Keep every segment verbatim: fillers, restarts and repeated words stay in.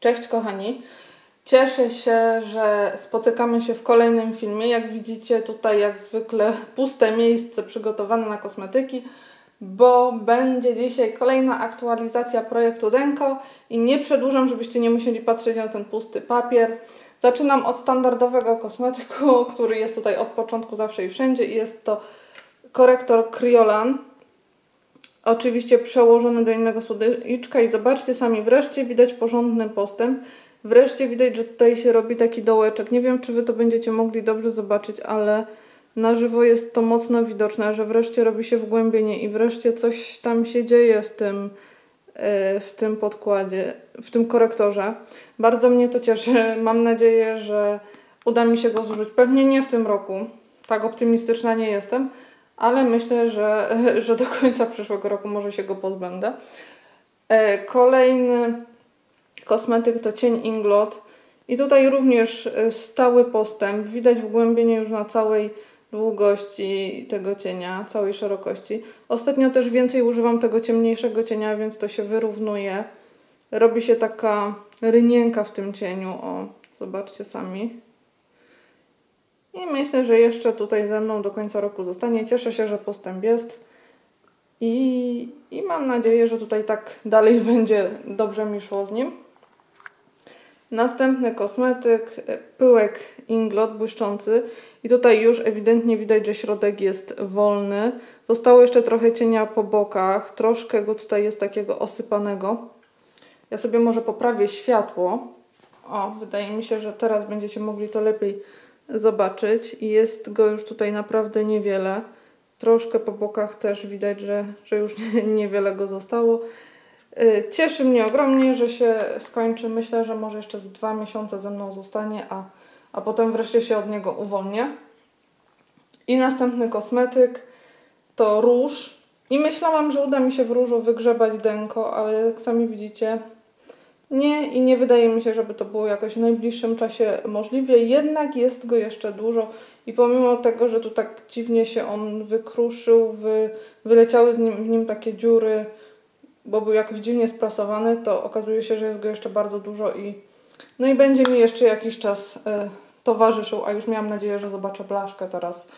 Cześć kochani, cieszę się, że spotykamy się w kolejnym filmie. Jak widzicie, tutaj jak zwykle puste miejsce przygotowane na kosmetyki, bo będzie dzisiaj kolejna aktualizacja projektu Denko i nie przedłużam, żebyście nie musieli patrzeć na ten pusty papier. Zaczynam od standardowego kosmetyku, który jest tutaj od początku zawsze i wszędzie i jest to korektor Kryolan. Oczywiście przełożony do innego słodyczka i zobaczcie sami, wreszcie widać porządny postęp. Wreszcie widać, że tutaj się robi taki dołeczek. Nie wiem, czy Wy to będziecie mogli dobrze zobaczyć, ale na żywo jest to mocno widoczne, że wreszcie robi się wgłębienie i wreszcie coś tam się dzieje w tym, w tym podkładzie, w tym korektorze. Bardzo mnie to cieszy. Mam nadzieję, że uda mi się go zużyć. Pewnie nie w tym roku. Tak optymistyczna nie jestem. Ale myślę, że, że do końca przyszłego roku może się go pozbędę. Kolejny kosmetyk to cień Inglot. I tutaj również stały postęp. Widać wgłębienie już na całej długości tego cienia, całej szerokości. Ostatnio też więcej używam tego ciemniejszego cienia, więc to się wyrównuje. Robi się taka rynienka w tym cieniu. O, zobaczcie sami. I myślę, że jeszcze tutaj ze mną do końca roku zostanie. Cieszę się, że postęp jest i, i mam nadzieję, że tutaj tak dalej będzie dobrze mi szło z nim. Następny kosmetyk, pyłek Inglot błyszczący i tutaj już ewidentnie widać, że środek jest wolny. Zostało jeszcze trochę cienia po bokach, troszkę go tutaj jest takiego osypanego. Ja sobie może poprawię światło. O, wydaje mi się, że teraz będziecie mogli to lepiej zobaczyć. Jest go już tutaj naprawdę niewiele. Troszkę po bokach też widać, że, że już niewiele go zostało. Cieszy mnie ogromnie, że się skończy. Myślę, że może jeszcze z dwa miesiące ze mną zostanie, a, a potem wreszcie się od niego uwolnię. I następny kosmetyk to róż. I myślałam, że uda mi się w różu wygrzebać Denko, ale jak sami widzicie, nie, i nie wydaje mi się, żeby to było jakoś w najbliższym czasie możliwe, jednak jest go jeszcze dużo i pomimo tego, że tu tak dziwnie się on wykruszył, wy, wyleciały z nim, w nim takie dziury, bo był jakoś dziwnie sprasowany, to okazuje się, że jest go jeszcze bardzo dużo i no i będzie mi jeszcze jakiś czas y, towarzyszył, a już miałam nadzieję, że zobaczę blaszkę teraz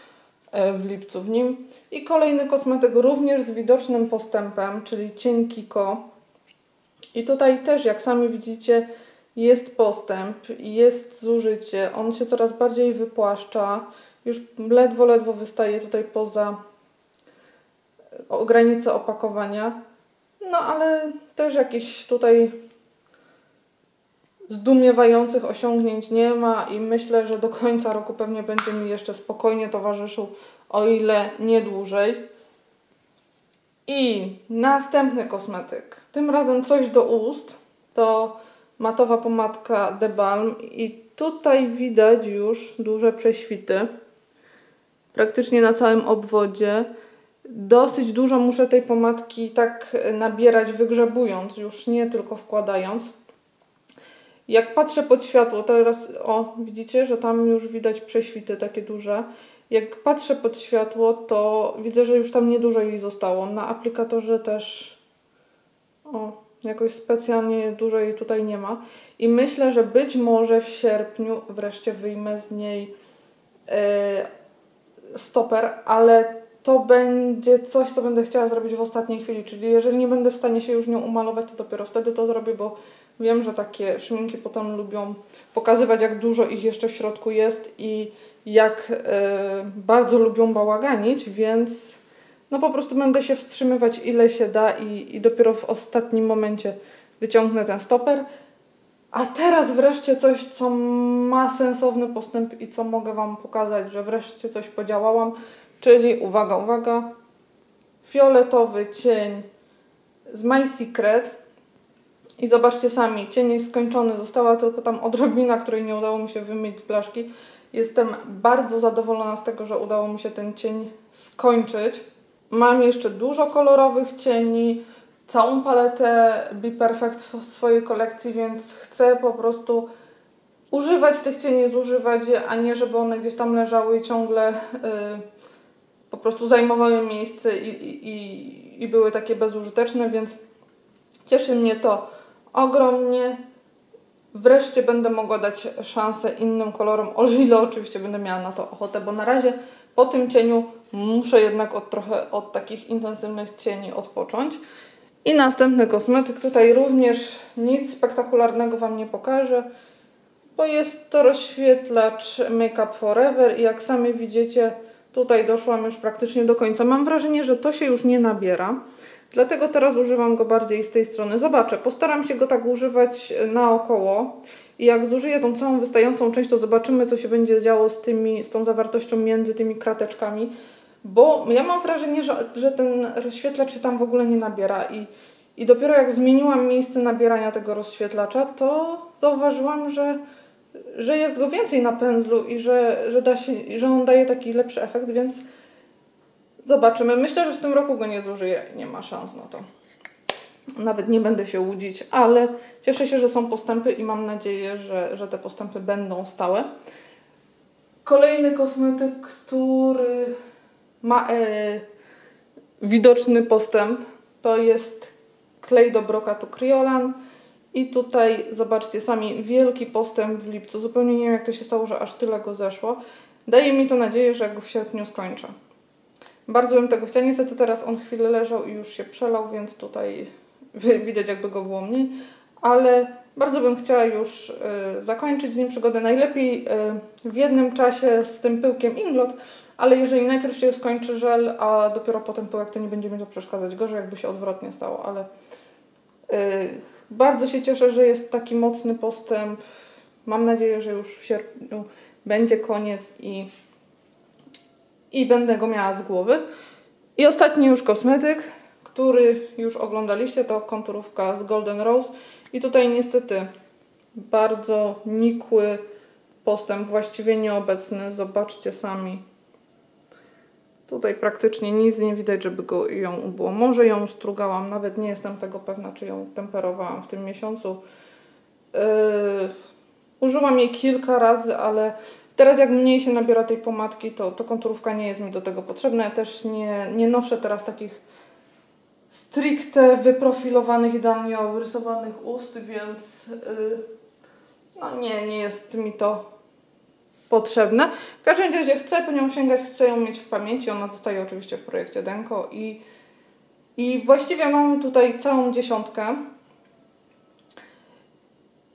y, w lipcu w nim. I kolejny kosmetyk również z widocznym postępem, czyli cień Kiko. I tutaj też, jak sami widzicie, jest postęp, jest zużycie, on się coraz bardziej wypłaszcza, już ledwo, ledwo wystaje tutaj poza granicę opakowania, no ale też jakichś tutaj zdumiewających osiągnięć nie ma i myślę, że do końca roku pewnie będzie mi jeszcze spokojnie towarzyszył, o ile nie dłużej. I następny kosmetyk, tym razem coś do ust, to matowa pomadka The Balm i tutaj widać już duże prześwity, praktycznie na całym obwodzie. Dosyć dużo muszę tej pomadki tak nabierać, wygrzebując, już nie tylko wkładając. Jak patrzę pod światło, teraz o, widzicie, że tam już widać prześwity takie duże. Jak patrzę pod światło, to widzę, że już tam niedużo jej zostało. Na aplikatorze też o, jakoś specjalnie dużo jej tutaj nie ma. I myślę, że być może w sierpniu wreszcie wyjmę z niej yy, stoper, ale to będzie coś, co będę chciała zrobić w ostatniej chwili. Czyli jeżeli nie będę w stanie się już nią umalować, to dopiero wtedy to zrobię, bo wiem, że takie szminki potem lubią pokazywać, jak dużo ich jeszcze w środku jest i jak y, bardzo lubią bałaganić, więc no po prostu będę się wstrzymywać ile się da i, i dopiero w ostatnim momencie wyciągnę ten stoper. A teraz wreszcie coś, co ma sensowny postęp i co mogę Wam pokazać, że wreszcie coś podziałałam, czyli uwaga, uwaga, fioletowy cień z My Secret. I zobaczcie sami, cień jest skończony, została tylko tam odrobina, której nie udało mi się wymyć z blaszki. Jestem bardzo zadowolona z tego, że udało mi się ten cień skończyć. Mam jeszcze dużo kolorowych cieni, całą paletę Be Perfect w swojej kolekcji, więc chcę po prostu używać tych cieni, zużywać je, a nie żeby one gdzieś tam leżały i ciągle yy, po prostu zajmowały miejsce i, i, i, i były takie bezużyteczne, więc cieszy mnie to ogromnie. Wreszcie będę mogła dać szansę innym kolorom, o ile oczywiście będę miała na to ochotę, bo na razie po tym cieniu muszę jednak od, trochę od takich intensywnych cieni odpocząć. I następny kosmetyk. Tutaj również nic spektakularnego Wam nie pokażę, bo jest to rozświetlacz Make Up Forever i jak sami widzicie, tutaj doszłam już praktycznie do końca. Mam wrażenie, że to się już nie nabiera, dlatego teraz używam go bardziej z tej strony. Zobaczę, postaram się go tak używać naokoło i jak zużyję tą całą wystającą część, to zobaczymy, co się będzie działo z, tymi, z tą zawartością między tymi krateczkami, bo ja mam wrażenie, że, że ten rozświetlacz się tam w ogóle nie nabiera i, i dopiero jak zmieniłam miejsce nabierania tego rozświetlacza, to zauważyłam, że że jest go więcej na pędzlu i że, że, da się, że on daje taki lepszy efekt, więc zobaczymy. Myślę, że w tym roku go nie zużyję, nie ma szans na to. Nawet nie będę się łudzić, ale cieszę się, że są postępy i mam nadzieję, że, że te postępy będą stałe. Kolejny kosmetyk, który ma e, widoczny postęp, to jest klej do brokatu Kryolan. I tutaj zobaczcie sami, wielki postęp w lipcu. Zupełnie nie wiem, jak to się stało, że aż tyle go zeszło. Daje mi to nadzieję, że go w sierpniu skończę. Bardzo bym tego chciała. Niestety teraz on chwilę leżał i już się przelał, więc tutaj widać, jakby go było mniej. Ale bardzo bym chciała już y, zakończyć z nim przygodę. Najlepiej y, w jednym czasie z tym pyłkiem Inglot, ale jeżeli najpierw się skończy żel, a dopiero potem pyłek, to nie będzie mi to przeszkadzać. Gorzej, jakby się odwrotnie stało, ale... Y, Bardzo się cieszę, że jest taki mocny postęp. Mam nadzieję, że już w sierpniu będzie koniec i, i będę go miała z głowy. I ostatni już kosmetyk, który już oglądaliście, to konturówka z Golden Rose. I tutaj niestety bardzo nikły postęp, właściwie nieobecny. Zobaczcie sami. Tutaj praktycznie nic nie widać, żeby go, ją ubyło. Może ją strugałam, nawet nie jestem tego pewna, czy ją temperowałam w tym miesiącu. Yy, użyłam jej kilka razy, ale teraz jak mniej się nabiera tej pomadki, to, to konturówka nie jest mi do tego potrzebna. Ja też nie, nie noszę teraz takich stricte wyprofilowanych, idealnie obrysowanych ust, więc yy, no nie, nie jest mi to potrzebne. W każdym razie chcę po nią sięgać, chcę ją mieć w pamięci. Ona zostaje oczywiście w projekcie Denko i, i właściwie mamy tutaj całą dziesiątkę.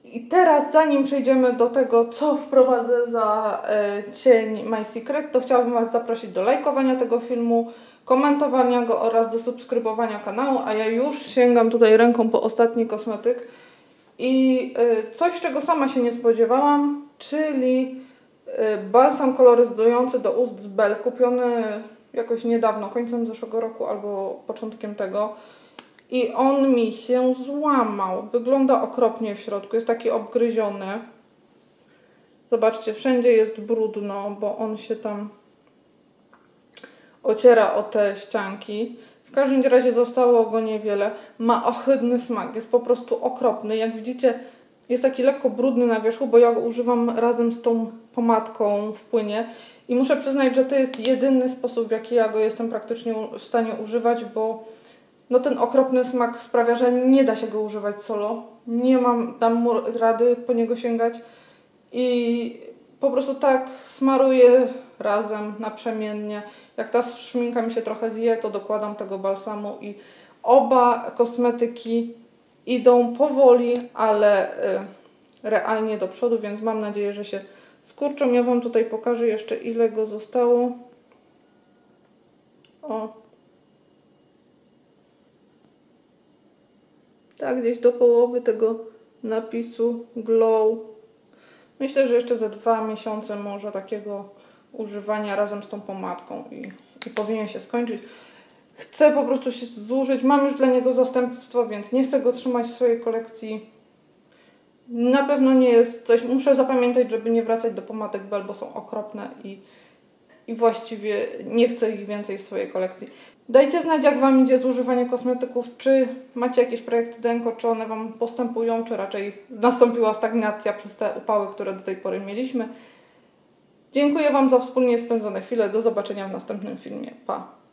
I teraz zanim przejdziemy do tego, co wprowadzę za y, cień My Secret, to chciałabym Was zaprosić do lajkowania tego filmu, komentowania go oraz do subskrybowania kanału, a ja już sięgam tutaj ręką po ostatni kosmetyk i y, coś, czego sama się nie spodziewałam, czyli balsam koloryzujący do ust z Bell, kupiony jakoś niedawno, końcem zeszłego roku albo początkiem tego. I on mi się złamał. Wygląda okropnie w środku, jest taki obgryziony. Zobaczcie, wszędzie jest brudno, bo on się tam ociera o te ścianki. W każdym razie zostało go niewiele. Ma ohydny smak, jest po prostu okropny. Jak widzicie, jest taki lekko brudny na wierzchu, bo ja go używam razem z tą pomadką w płynie i muszę przyznać, że to jest jedyny sposób, w jaki ja go jestem praktycznie w stanie używać, bo no ten okropny smak sprawia, że nie da się go używać solo. Nie mam tam rady po niego sięgać i po prostu tak smaruję razem naprzemiennie. Jak ta szminka mi się trochę zje, to dokładam tego balsamu i oba kosmetyki idą powoli, ale y, realnie do przodu, więc mam nadzieję, że się skurczą. Ja Wam tutaj pokażę jeszcze, ile go zostało. O. Tak, gdzieś do połowy tego napisu Glow. Myślę, że jeszcze za dwa miesiące może takiego używania razem z tą pomadką i, i powinien się skończyć. Chcę po prostu się zużyć, mam już dla niego zastępstwo, więc nie chcę go trzymać w swojej kolekcji. Na pewno nie jest coś, muszę zapamiętać, żeby nie wracać do pomadek Bell, bo są okropne i, i właściwie nie chcę ich więcej w swojej kolekcji. Dajcie znać, jak Wam idzie zużywanie kosmetyków, czy macie jakieś projekty Denko, czy one Wam postępują, czy raczej nastąpiła stagnacja przez te upały, które do tej pory mieliśmy. Dziękuję Wam za wspólnie spędzone chwile, do zobaczenia w następnym filmie, pa!